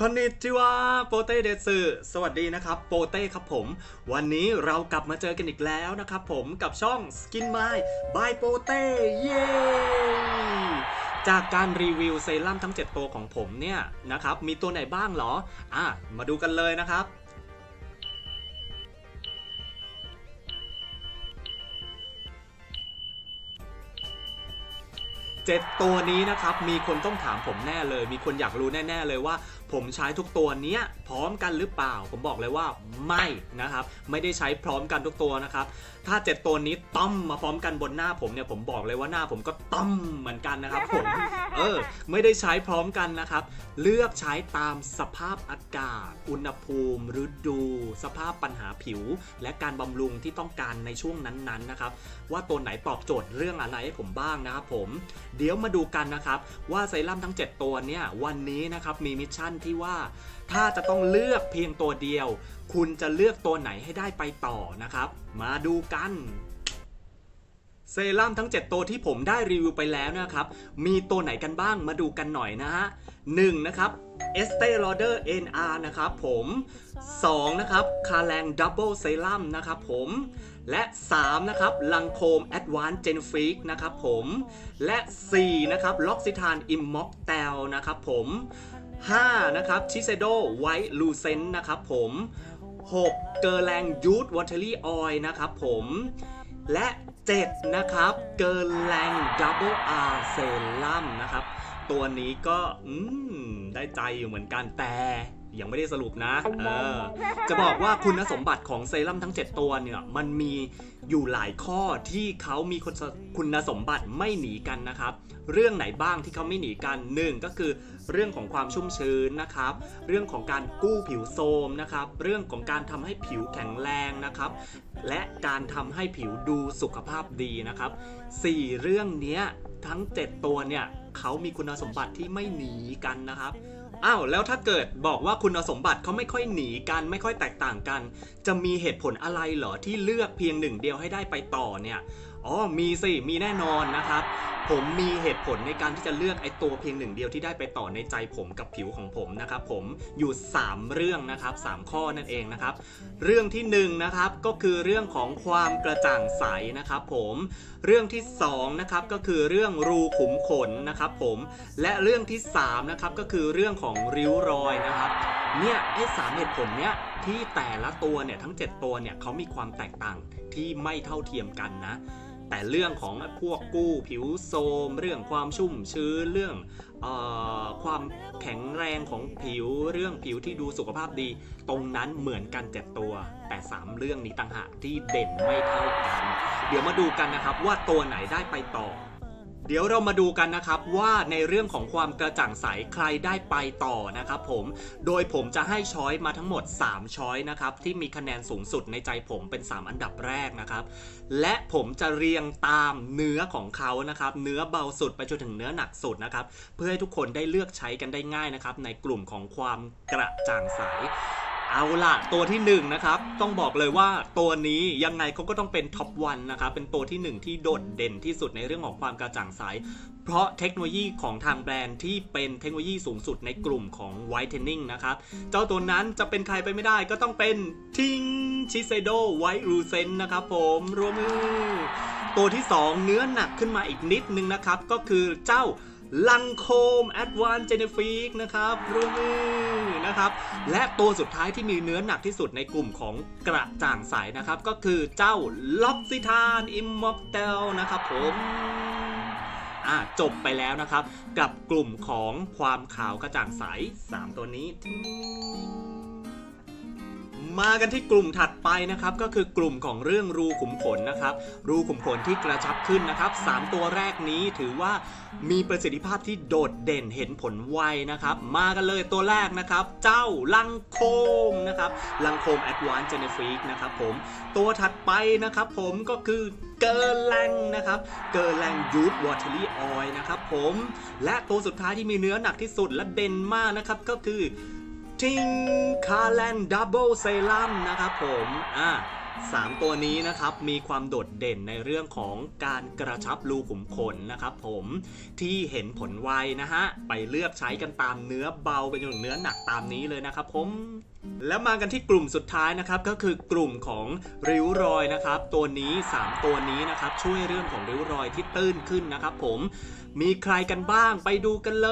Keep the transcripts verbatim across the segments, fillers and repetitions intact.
คอนนิจิวะโปเต้เดซึสวัสดีนะครับโปเต้ครับผมวันนี้เรากลับมาเจอกันอีกแล้วนะครับผมกับช่อง Skin My by โปเต้เย้จากการรีวิวเซรั่มทั้งเจ็ดตัวของผมเนี่ยนะครับมีตัวไหนบ้างหรออ่ะมาดูกันเลยนะครับเจ็ดตัวนี้นะครับมีคนต้องถามผมแน่เลยมีคนอยากรู้แน่ๆเลยว่าผมใช้ทุกตัวเนี้ยพร้อมกันหรือเปล่าผมบอกเลยว่าไม่นะครับไม่ได้ใช้พร้อมกันทุกตัวนะครับถ้าเจ็ดตัวนี้ต้อมมาพร้อมกันบนหน้าผมเนี่ยผมบอกเลยว่าหน้าผมก็ต้อมเหมือนกันนะครับผมเออไม่ได้ใช้พร้อมกันนะครับเลือกใช้ตามสภาพอากาศอุณหภูมิฤดูสภาพปัญหาผิวและการบำรุงที่ต้องการในช่วงนั้นๆนะครับว่าตัวไหนตอบโจทย์เรื่องอะไรให้ผมบ้างนะครับผมเดี๋ยวมาดูกันนะครับว่าเซรั่มทั้งเจ็ดตัวเนี่ยวันนี้นะครับมีมิชชั่นที่ว่าถ้าจะต้องเลือกเพียงตัวเดียวคุณจะเลือกตัวไหนให้ได้ไปต่อนะครับมาดูกันเซรั่มทั้งเจ็ดตัวที่ผมได้รีวิวไปแล้วนะครับมีตัวไหนกันบ้างมาดูกันหน่อยนะฮะหนึ่งนะครับเอสเตอร์ลอเดอร์ เอ็น อาร์ นะครับผมสองนะครับคาแรงดับเบิลเซรั่มนะครับผมและสามนะครับลังโคมแอดวานซ์เจนฟิกนะครับผมและสี่นะครับ L'Occitane Immortelle นะครับผมห้านะครับชิเซโดไวท์ลูเซนนะครับผมหกเกอร์แรงยูทวอเทอรี่ออยล์นะครับผมและเจ็ดนะครับเกอร์แรงดับเบิลอาร์เซรั่มนะครับตัวนี้ก็อืมได้ใจอยู่เหมือนกันแต่ยังไม่ได้สรุปนะเออจะบอกว่าคุณสมบัติของเซรั่มทั้งเจ็ดตัวเนี่ยมันมีอยู่หลายข้อที่เขามีคุณสมบัติไม่หนีกันนะครับเรื่องไหนบ้างที่เขาไม่หนีกันหนึ่งก็คือเรื่องของความชุ่มชื้นนะครับเรื่องของการกู้ผิวโทรมนะครับเรื่องของการทำให้ผิวแข็งแรงนะครับและการทำให้ผิวดูสุขภาพดีนะครับสี่เรื่องนี้ทั้งเจ็ดตัวเนี่ยเขามีคุณสมบัติที่ไม่หนีกันนะครับอ้าวแล้วถ้าเกิดบอกว่าคุณสมบัติเขาไม่ค่อยหนีกันไม่ค่อยแตกต่างกันจะมีเหตุผลอะไรเหรอที่เลือกเพียงหนึ่งเดียวให้ได้ไปต่อเนี่ยอ๋อมีสิมีแน่นอนนะครับผมมีเหตุผลในการที่จะเลือกไอ้ตัวเพียงหนึ่งเดียวที่ได้ไปต่อในใจผมกับผิวของผมนะครับผมอยู่สามเรื่องนะครับสามข้อนั่นเองนะครับเรื่องที่หนึ่งนะครับก็คือเรื่องของความกระจ่างใสนะครับผมเรื่องที่สองนะครับก็คือเรื่องรูขุมขนนะครับผมและเรื่องที่สามนะครับก็คือเรื่องของริ้วรอยนะครับเนี่ยไอ้สามเหตุผลเนี้ยที่แต่ละตัวเนี่ยทั้งเจ็ดตัวเนี่ยเขามีความแตกต่างที่ไม่เท่าเทียมกันนะแต่เรื่องของพวกกู้ผิวโทรมเรื่องความชุ่มชื้นเรื่องเอ่อความแข็งแรงของผิวเรื่องผิวที่ดูสุขภาพดีตรงนั้นเหมือนกันเจ็ดตัวแต่สามเรื่องนี้ต่างหากที่เด่นไม่เท่ากันเดี๋ยวมาดูกันนะครับว่าตัวไหนได้ไปต่อเดี๋ยวเรามาดูกันนะครับว่าในเรื่องของความกระจ่างใสใครได้ไปต่อนะครับผมโดยผมจะให้ช้อยมาทั้งหมดสามช้อยนะครับที่มีคะแนนสูงสุดในใจผมเป็นสามอันดับแรกนะครับและผมจะเรียงตามเนื้อของเขานะครับเนื้อเบาสุดไปจนถึงเนื้อหนักสุดนะครับเพื่อให้ทุกคนได้เลือกใช้กันได้ง่ายนะครับในกลุ่มของความกระจ่างใสเอาล่ะตัวที่หนึ่ง น, นะครับต้องบอกเลยว่าตัวนี้ยังไงเขาก็ต้องเป็นท็อปวันนะครับเป็นตัวที่หนึ่งที่โดดเด่นที่สุดในเรื่องของความกระจ่างใสเพราะเทคโนโลยีของทางแบรนด์ที่เป็นเทคโนโลยีสูงสุดในกลุ่มของ Whitening นะครับเจ้าตัวนั้นจะเป็นใครไปไม่ได้ก็ต้องเป็นทิงชิเซโดไวท์รูเซนนะครับผมรวมมือตัวที่สองเนื้อหนักขึ้นมาอีกนิดนึงนะครับก็คือเจ้าลังโคมแอดวานซ์เจนฟิกนะครับรวมมือนะครับและตัวสุดท้ายที่มีเนื้อหนักที่สุดในกลุ่มของกระจ่างใสนะครับก็คือเจ้า L'Occitane Immortelle นะครับผมอ่ะจบไปแล้วนะครับกับกลุ่มของความขาวกระจ่างใสสามตัวนี้มากันที่กลุ่มถัดไปนะครับก็คือกลุ่มของเรื่องรูขุมขนนะครับรูขุมขนที่กระชับขึ้นนะครับสามตัวแรกนี้ถือว่ามีประสิทธิภาพที่โดดเด่นเห็นผลไวนะครับมากันเลยตัวแรกนะครับเจ้าลังโคมนะครับลังโคมแอดวานซ์เจนฟิกนะครับผมตัวถัดไปนะครับผมก็คือเกอร์แรงนะครับเกอร์แรงยูทวอเทอรี่ออยล์นะครับผมและตัวสุดท้ายที่มีเนื้อหนักที่สุดและเด่นมากนะครับก็คือทิ้งคาแลนดับเบิลเซรั่มนะครับผมอ่า สาม ตัวนี้นะครับมีความโดดเด่นในเรื่องของการกระชับรูขุมขนนะครับผมที่เห็นผลไวนะฮะไปเลือกใช้กันตามเนื้อเบาไปจนถึงเนื้อหนักตามนี้เลยนะครับผมแล้วมากันที่กลุ่มสุดท้ายนะครับก็คือกลุ่มของริ้วรอยนะครับตัวนี้สามตัวนี้นะครับช่วยเรื่องของริ้วรอยที่ตื้นขึ้นนะครับผมมีใครกันบ้างไปดูกันเล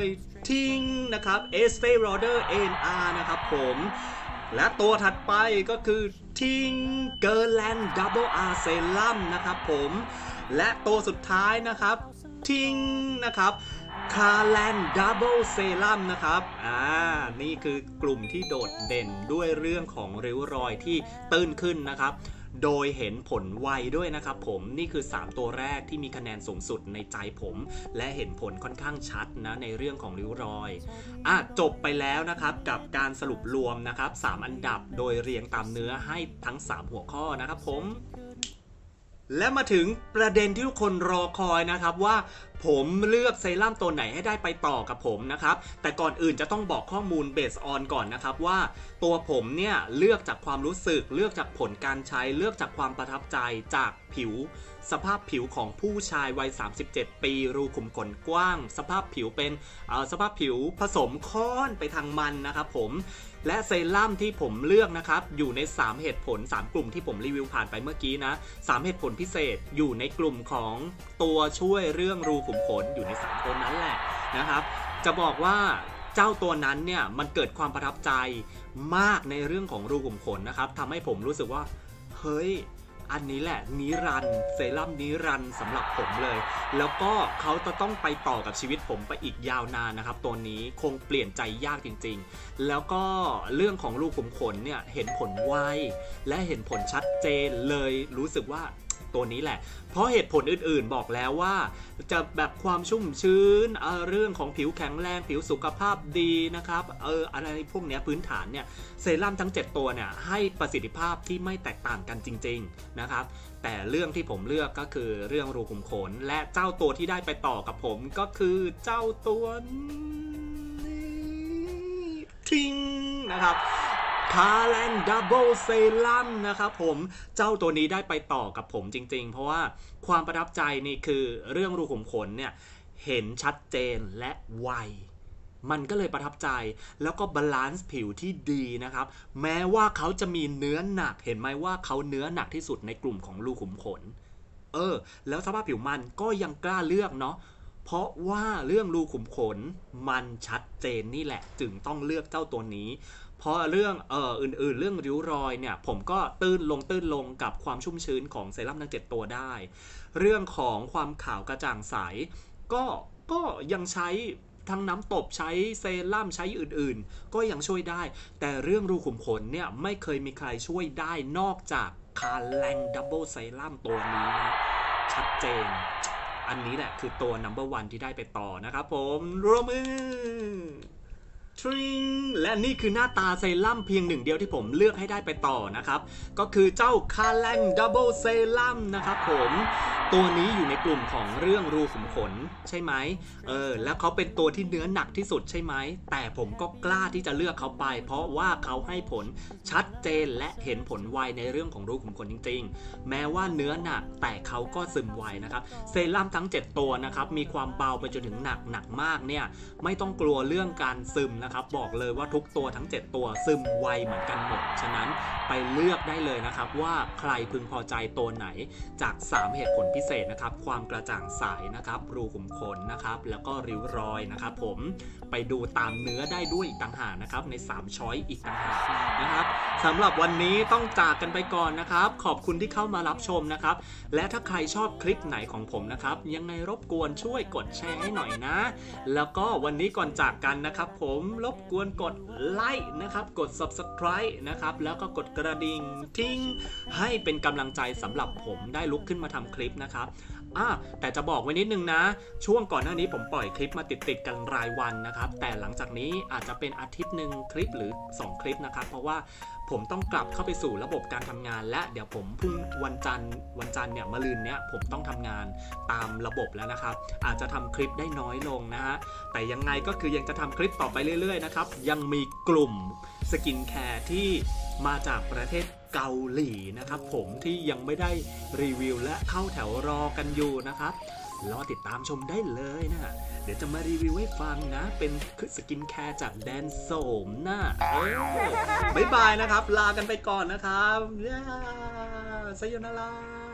ยทิ้งนะครับ Estee Lauder เอ็น อาร์ นะครับผมและตัวถัดไปก็คือทิ้ง Guerlain Double R Serum นะครับผมและตัวสุดท้ายนะครับทิ้งนะครับคาแลนดับเบิลเซรั่มนะครับอ่านี่คือกลุ่มที่โดดเด่นด้วยเรื่องของริ้วรอยที่ตื้นขึ้นนะครับโดยเห็นผลไวด้วยนะครับผมนี่คือสามตัวแรกที่มีคะแนนสูงสุดในใจผมและเห็นผลค่อนข้างชัดนะในเรื่องของริ้วรอยอ่ะจบไปแล้วนะครับกับการสรุปรวมนะครับสามอันดับโดยเรียงตามเนื้อให้ทั้งสามหัวข้อนะครับผมและมาถึงประเด็นที่ทุกคนรอคอยนะครับว่าผมเลือกเซรั่มตัวไหนให้ได้ไปต่อกับผมนะครับแต่ก่อนอื่นจะต้องบอกข้อมูลเบสออนก่อนนะครับว่าตัวผมเนี่ยเลือกจากความรู้สึกเลือกจากผลการใช้เลือกจากความประทับใจจากผิวสภาพผิวของผู้ชายวัยสามสิบเจ็ดปีรูขุมขนกว้างสภาพผิวเป็นสภาพผิวผสมค้อนไปทางมันนะครับผมและเซรั่มที่ผมเลือกนะครับอยู่ในสามเหตุผลสามกลุ่มที่ผมรีวิวผ่านไปเมื่อกี้นะสามเหตุผลพิเศษอยู่ในกลุ่มของตัวช่วยเรื่องรูขุมขนอยู่ในสามตัวนั้นแหละนะครับจะบอกว่าเจ้าตัวนั้นเนี่ยมันเกิดความประทับใจมากในเรื่องของรูขุมขนนะครับทำให้ผมรู้สึกว่าเฮ้ยอันนี้แหละนิรันดร์เซรั่มนิรันดร์สำหรับผมเลยแล้วก็เขาจะต้องไปต่อกับชีวิตผมไปอีกยาวนานนะครับตัวนี้คงเปลี่ยนใจยากจริงๆแล้วก็เรื่องของรูขุมขนเนี่ยเห็นผลไวและเห็นผลชัดเจนเลยรู้สึกว่าตัวนี้แหละเพราะเหตุผลอื่นๆบอกแล้วว่าจะแบบความชุ่มชื้น เ, เรื่องของผิวแข็งแรงผิวสุขภาพดีนะครับเอออะไรพวกเนี้ยพื้นฐานเนี่ยเซรั่มทั้งเจ็ดตัวเนี่ยให้ประสิทธิภาพที่ไม่แตกต่างกันจริงๆนะครับแต่เรื่องที่ผมเลือกก็คือเรื่องรูขุมขนและเจ้าตัวที่ได้ไปต่อกับผมก็คือเจ้าตัวทิ้งนะครับคาแลนดับเบิลเซรั่มนะครับผมเจ้าตัวนี้ได้ไปต่อกับผมจริงๆเพราะว่าความประทับใจนี่คือเรื่องรูขุมขนเนี่ยเห็นชัดเจนและไวมันก็เลยประทับใจแล้วก็บาลานซ์ผิวที่ดีนะครับแม้ว่าเขาจะมีเนื้อหนักเห็นไหมว่าเขาเนื้อหนักที่สุดในกลุ่มของรูขุมขนเออแล้วสภาพผิวมันก็ยังกล้าเลือกเนาะเพราะว่าเรื่องรูขุมขนมันชัดเจนนี่แหละจึงต้องเลือกเจ้าตัวนี้เพราะเรื่องเอ่ออื่นๆเรื่องริ้วรอยเนี่ยผมก็ตื้นลงตื้นลงกับความชุ่มชื้นของเซรั่มทั้งเจ็ดตัวได้เรื่องของความขาวกระจ่างใสก็ก็ยังใช้ทั้งน้ำตบใช้เซรั่มใช้อื่นๆก็ยังช่วยได้แต่เรื่องรูขุมขนเนี่ยไม่เคยมีใครช่วยได้นอกจากคาแลนดับเบิลเซรั่มตัวนี้นะชัดเจนอันนี้แหละคือตัว นัมเบอร์วัน ที่ได้ไปต่อนะครับผมร่วมมือและนี่คือหน้าตาเซรั่มเพียงหนึ่งเดียวที่ผมเลือกให้ได้ไปต่อนะครับก็คือเจ้าคาแลนดับเบิลเซรั่มนะครับผมตัวนี้อยู่ในกลุ่มของเรื่องรูขุมขนใช่ไหมเออแล้วเขาเป็นตัวที่เนื้อหนักที่สุดใช่ไหมแต่ผมก็กล้าที่จะเลือกเขาไปเพราะว่าเขาให้ผลชัดเจนและเห็นผลไวในเรื่องของรูขุมขนจริงๆแม้ว่าเนื้อหนักแต่เขาก็ซึมไวนะครับเซรั่มทั้งเจ็ดตัวนะครับมีความเบาไปจนถึงหนักหนักมากเนี่ยไม่ต้องกลัวเรื่องการซึมนะครับบอกเลยว่าทุกตัวทั้งเจ็ดตัวซึมไวเหมือนกันหมดฉะนั้นไปเลือกได้เลยนะครับว่าใครพึงพอใจตัวไหนจากสามเหตุผลพิเศษนะครับความกระจ่างใสนะครับรูขุมขนนะครับแล้วก็ริ้วรอยนะครับผมไปดูตามเนื้อได้ด้วยอีกต่างหากนะครับในสามช้อยอีกต่างหากนะครับสำหรับวันนี้ต้องจากกันไปก่อนนะครับขอบคุณที่เข้ามารับชมนะครับและถ้าใครชอบคลิปไหนของผมนะครับยังไงรบกวนช่วยกดแชร์ให้หน่อยนะแล้วก็วันนี้ก่อนจากกันนะครับผมรบกวนกดไลค์นะครับกด ซับสไครบ์ นะครับแล้วก็กดกระดิ่งทิ้งให้เป็นกำลังใจสำหรับผมได้ลุกขึ้นมาทำคลิปนะครับอ่ะแต่จะบอกไว้นิดนึงนะช่วงก่อนหน้านี้ผมปล่อยคลิปมาติดๆกันรายวันนะครับแต่หลังจากนี้อาจจะเป็นอาทิตย์หนึ่งคลิปหรือสองคลิปนะครับเพราะว่าผมต้องกลับเข้าไปสู่ระบบการทำงานและเดี๋ยวผมพรุ่งวันจันทร์วันจันทร์เนี่ยมะรืนเนี้ยผมต้องทำงานตามระบบแล้วนะครับอาจจะทำคลิปได้น้อยลงนะฮะแต่ยังไงก็คือยังจะทำคลิปต่อไปเรื่อยๆนะครับยังมีกลุ่มสกินแคร์ที่มาจากประเทศ เกาหลีนะครับผมที่ยังไม่ได้รีวิวและเข้าแถวรอกันอยู่นะครับรอติดตามชมได้เลยนะเดี๋ยวจะมารีวิวให้ฟังนะเป็นสกินแคร์จากแดนโสมนะเอ้ยบ๊ายบายนะครับลากันไปก่อนนะครับซาโยนารา